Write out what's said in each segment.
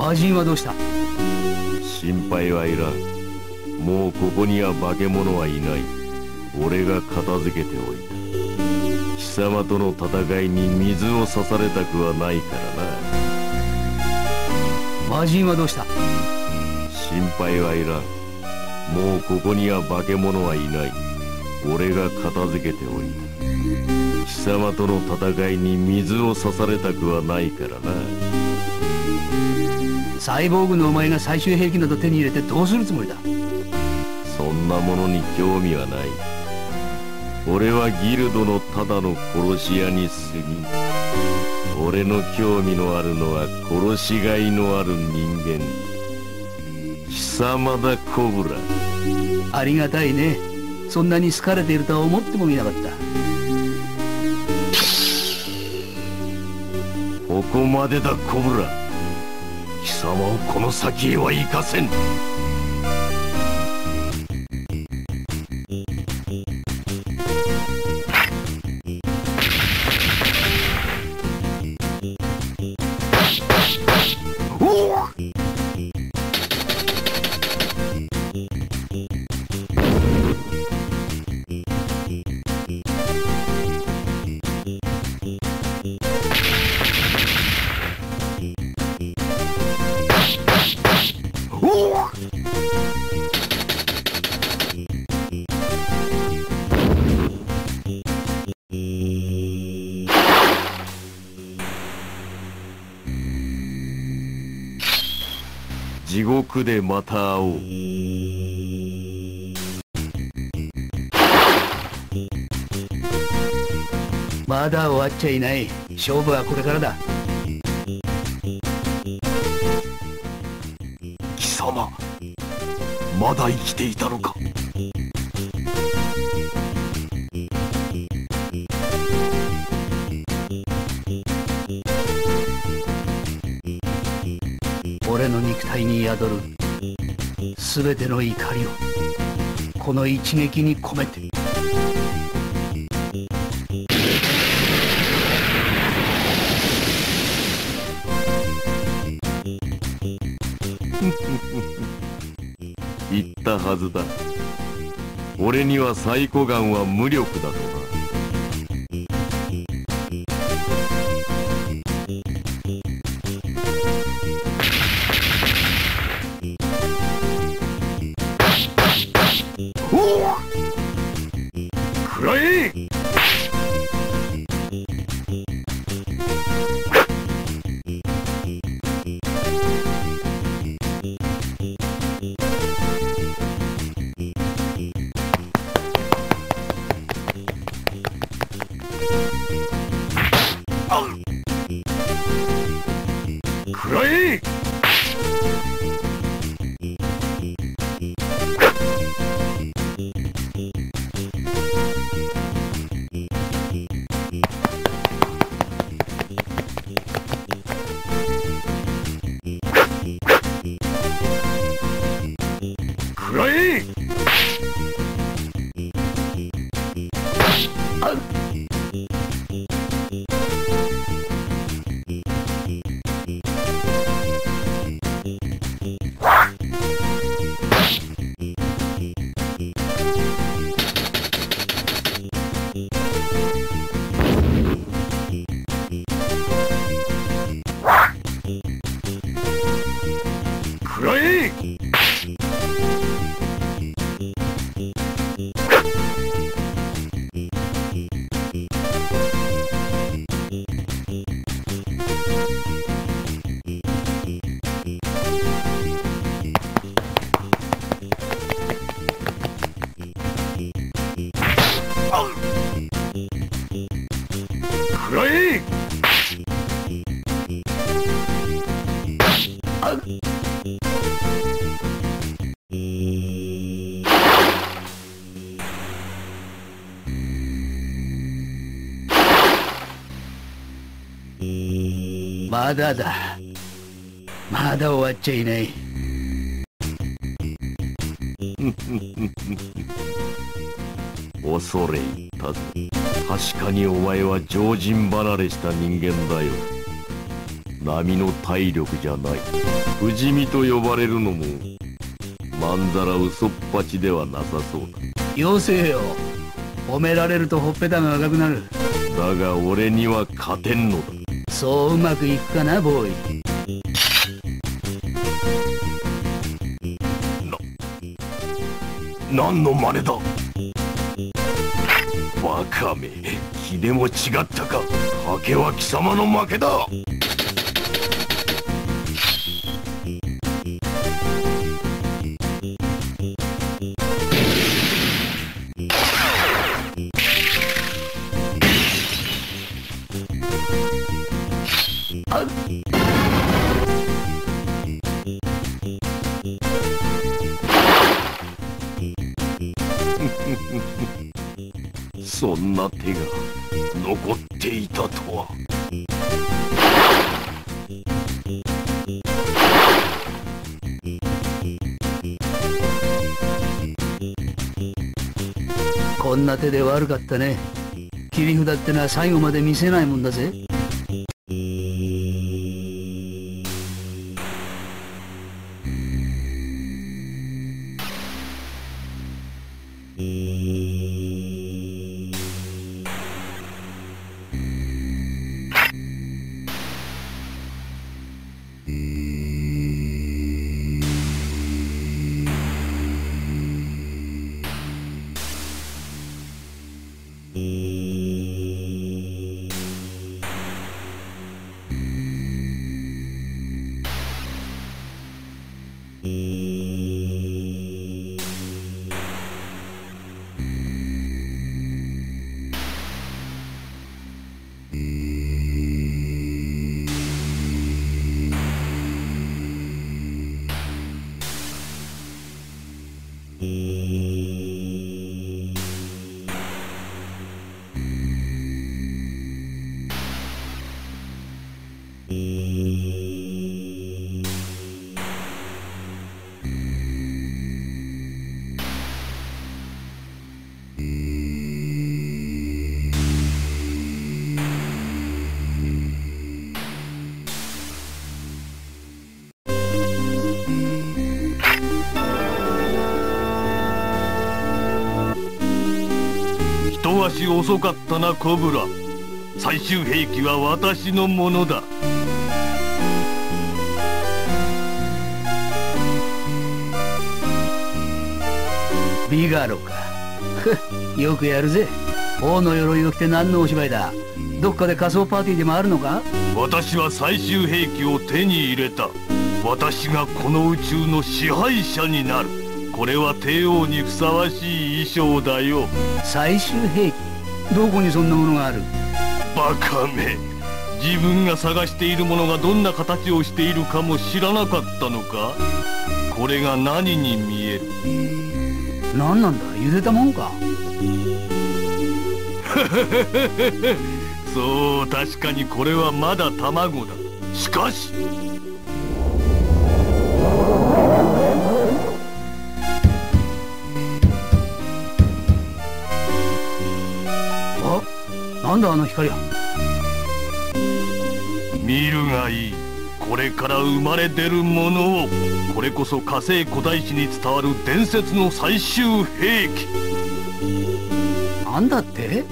魔人はどうした？心配はいらん。もうここには化け物はいない。俺が片付けておいた。貴様との戦いに水を差されたくはないからな。魔人はどうした？心配はいらん。もうここには化け物はいない。俺が片付けておいた。貴様との戦いに水を差されたくはないからな。サイボーグのお前が最終兵器など手に入れてどうするつもりだ？そんなものに興味はない。俺はギルドのただの殺し屋に過ぎん。俺の興味のあるのは殺しがいのある人間。貴様だコブラ。ありがたいね。そんなに好かれているとは思ってもみなかった。ここまでだコブラ。貴様をこの先へは行かせん。地獄でまた会おう。まだ終わっちゃいない。勝負はこれからだ。貴様、まだ生きていたのか。俺の肉体に宿る全ての怒りをこの一撃に込めて。言ったはずだ。俺にはサイコガンは無力だとな。くらえ！くらえ！くらえ！くらえ！くらえ！まだだ。まだ終わっちゃいない。恐れ入ったぜ。確かにお前は常人離れした人間だよ。並の体力じゃない。不死身と呼ばれるのもまんざら嘘っぱちではなさそうだ。よせよ、褒められるとほっぺたが赤くなる。だが俺には勝てんのだ。そううまくいくかな、ボーイ。何の真似だ。バカめ、ひでも違ったか。賭けは貴様の負けだ。そんな手が残っていたとは。こんな手で悪かったね。切り札ってのは最後まで見せないもんだぜ。遅かったな、コブラ。最終兵器は私のものだ。ビガロか。よくやるぜ。王の鎧を着て何のお芝居だ。どっかで仮装パーティーでもあるのか。私は最終兵器を手に入れた。私がこの宇宙の支配者になる。これは帝王にふさわしい衣装だよ。最終兵器、どこにそんなものがある。バカめ、自分が探しているものがどんな形をしているかも知らなかったのか。これが何に見える。何なんだ、茹でたもんか。そう、確かにこれはまだ卵だ。しかしなんだあの光は。見るがいい。これから生まれ出るものを。これこそ火星古代史に伝わる伝説の最終兵器。なんだって。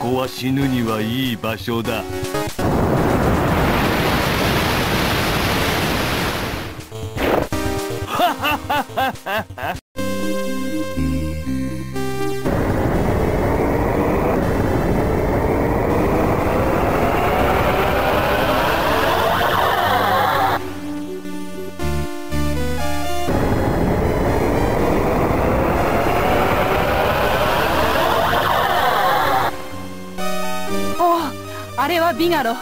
ここは死ぬにはいい場所だ。あれはビガロ。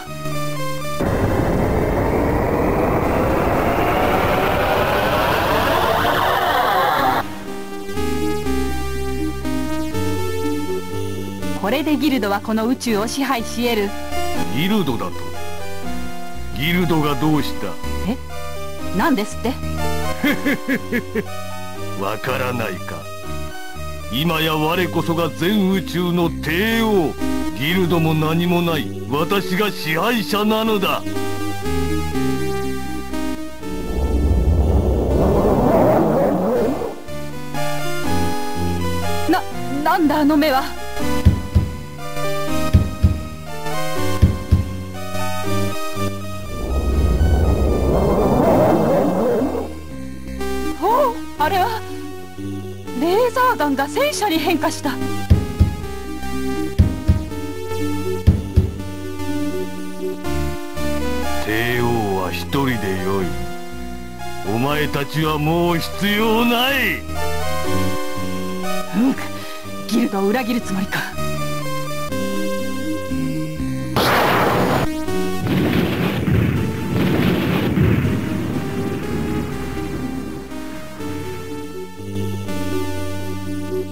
これでギルドはこの宇宙を支配し得る。ギルドだと？ギルドがどうした？え？何ですって？わからないか。今や我こそが全宇宙の帝王。ギルドも何もない。私が支配者なのだ。なんだあの目は。あれはレーザー弾が戦車に変化した。帝王は一人でよい。お前たちはもう必要ない。ギルドを裏切るつもりか。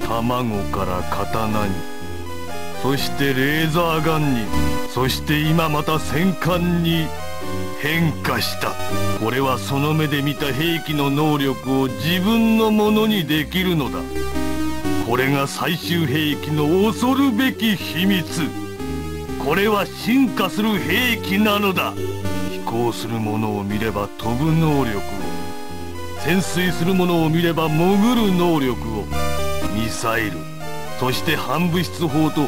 卵から刀に、そしてレーザーガンに、そして今また戦艦に変化した。これはその目で見た兵器の能力を自分のものにできるのだ。これが最終兵器の恐るべき秘密。これは進化する兵器なのだ。飛行するものを見れば飛ぶ能力を、潜水するものを見れば潜る能力を、ミサイル、そして反物質砲と、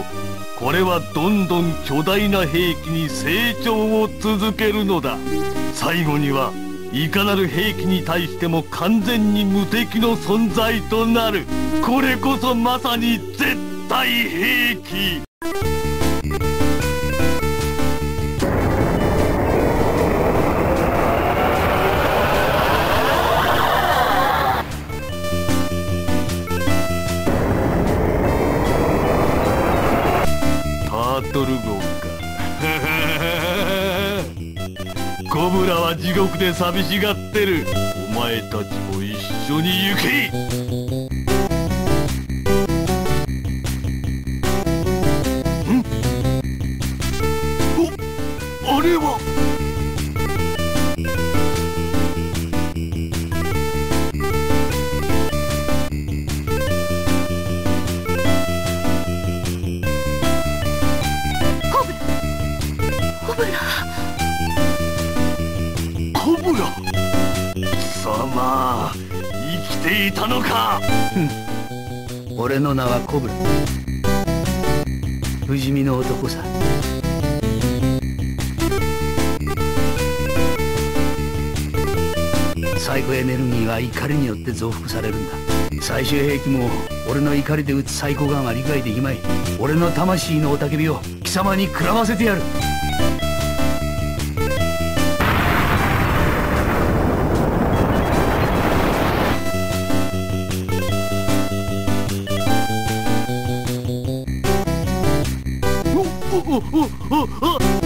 これはどんどん巨大な兵器に成長を続けるのだ。最後にはいかなる兵器に対しても完全に無敵の存在となる。これこそまさに絶対兵器。コブラは地獄で寂しがってる。お前たちも一緒に行け。あれは。まあ、生きていたのか。俺の名はコブラ。不死身の男さ。サイコエネルギーは怒りによって増幅されるんだ。最終兵器も俺の怒りで撃つサイコガンは理解できまい。俺の魂の雄たけびを貴様に食らわせてやる。Oh, oh, oh, oh, oh.